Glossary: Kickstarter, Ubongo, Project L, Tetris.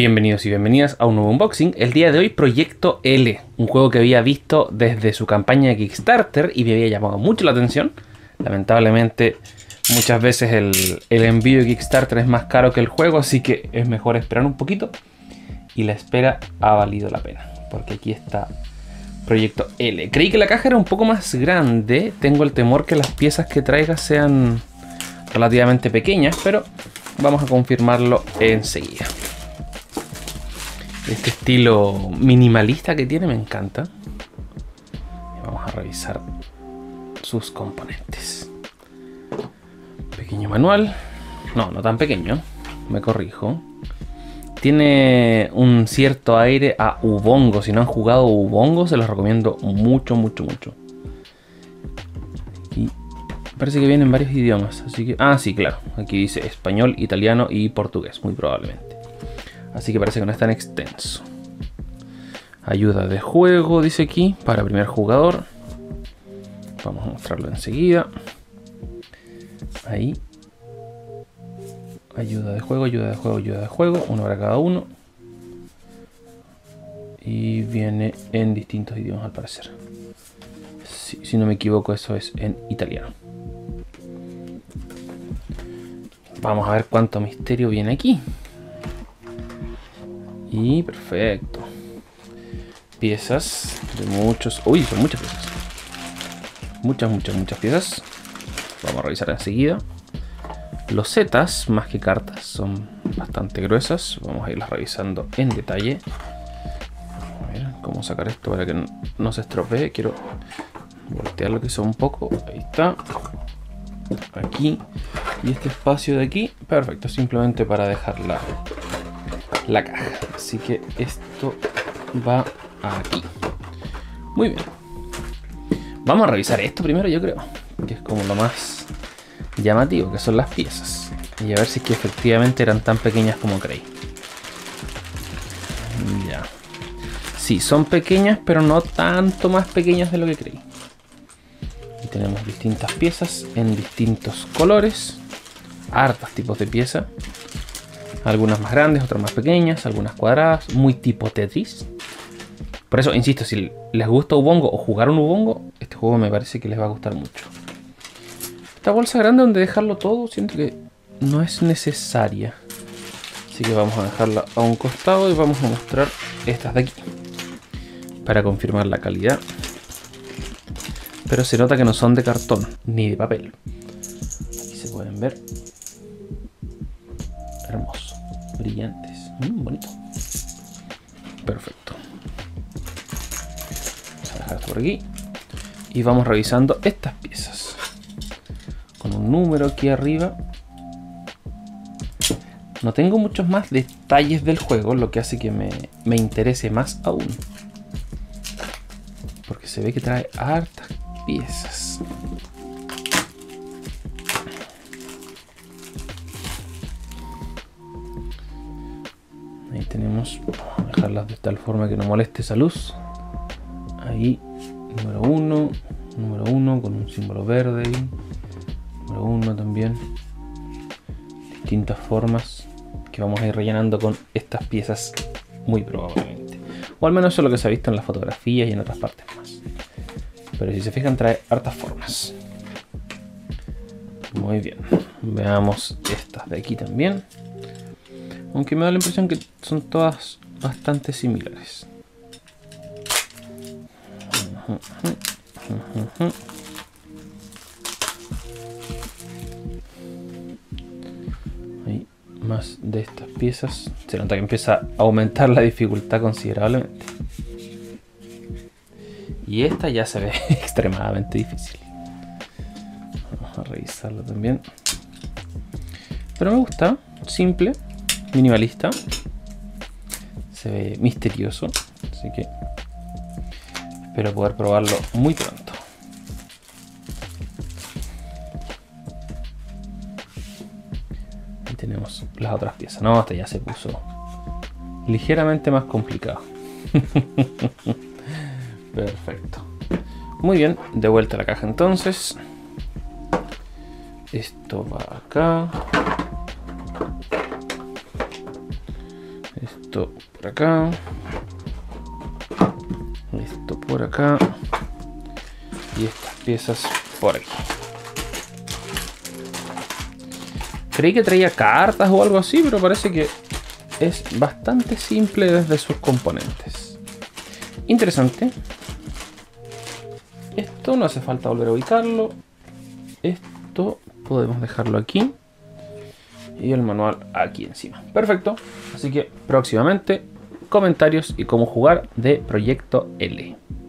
Bienvenidos y bienvenidas a un nuevo unboxing. El día de hoy, Proyecto L, un juego que había visto desde su campaña de Kickstarter y me había llamado mucho la atención. Lamentablemente, muchas veces el envío de Kickstarter es más caro que el juego, así que es mejor esperar un poquito. Y la espera ha valido la pena, porque aquí está Proyecto L. Creí que la caja era un poco más grande, tengo el temor que las piezas que traiga sean relativamente pequeñas, pero vamos a confirmarlo enseguida. Este estilo minimalista que tiene me encanta. Vamos a revisar sus componentes. Pequeño manual. No tan pequeño. Me corrijo. Tiene un cierto aire a Ubongo. Si no han jugado Ubongo, se los recomiendo mucho. Y parece que viene en varios idiomas. Así que... Ah, sí, claro. Aquí dice español, italiano y portugués, muy probablemente. Así que parece que no es tan extenso. Ayuda de juego, dice aquí, para primer jugador. Vamos a mostrarlo enseguida. Ahí. Ayuda de juego. Uno para cada uno. Y viene en distintos idiomas al parecer. Si no me equivoco, eso es en italiano. Vamos a ver cuánto misterio viene aquí. Y perfecto. Piezas de muchos... Uy, son muchas piezas. Muchas piezas. Vamos a revisar enseguida. Losetas, más que cartas, son bastante gruesas. Vamos a irlas revisando en detalle. A ver, cómo sacar esto para que no se estropee. Quiero voltear lo que hizo un poco. Ahí está. Aquí. Y este espacio de aquí, perfecto. Simplemente para dejarla... la caja, así que esto va aquí. Muy bien, vamos a revisar esto primero, yo creo que es como lo más llamativo, que son las piezas, y a ver si es que efectivamente eran tan pequeñas como creí. Ya, sí, son pequeñas, pero no tanto más pequeñas de lo que creí. Y tenemos distintas piezas en distintos colores, hartos tipos de piezas. Algunas más grandes, otras más pequeñas, algunas cuadradas, muy tipo Tetris. Por eso, insisto, si les gusta Ubongo o jugaron Ubongo, este juego me parece que les va a gustar mucho. Esta bolsa grande donde dejarlo todo, siento que no es necesaria. Así que vamos a dejarla a un costado y vamos a mostrar estas de aquí. Para confirmar la calidad. Pero se nota que no son de cartón, ni de papel. Aquí se pueden ver. Hermoso, brillantes, bonito, perfecto. Vamos a dejar por aquí y vamos revisando estas piezas con un número aquí arriba. No tengo muchos más detalles del juego, lo que hace que me interese más aún, porque se ve que trae hartas piezas. Tenemos, vamos a dejarlas de tal forma que no moleste esa luz. Ahí, número 1 con un símbolo verde. Ahí. Número 1 también. Distintas formas que vamos a ir rellenando con estas piezas muy probablemente. O al menos eso es lo que se ha visto en las fotografías y en otras partes más. Pero si se fijan, trae hartas formas. Muy bien. Veamos estas de aquí también. Aunque me da la impresión que son todas bastante similares. Hay más de estas piezas. Se nota que empieza a aumentar la dificultad considerablemente. Y esta ya se ve extremadamente difícil. Vamos a revisarla también. Pero me gusta, simple. Minimalista, se ve misterioso, así que espero poder probarlo muy pronto. Ahí tenemos las otras piezas. No, hasta ya se puso ligeramente más complicado. Perfecto, muy bien, de vuelta a la caja entonces. Esto va acá. Esto por acá. Esto por acá. Y estas piezas por aquí. Creí que traía cartas o algo así, pero parece que es bastante simple desde sus componentes. Interesante. Esto no hace falta volver a ubicarlo. Esto podemos dejarlo aquí. Y el manual aquí encima. Perfecto. Así que próximamente comentarios y cómo jugar de Proyecto L.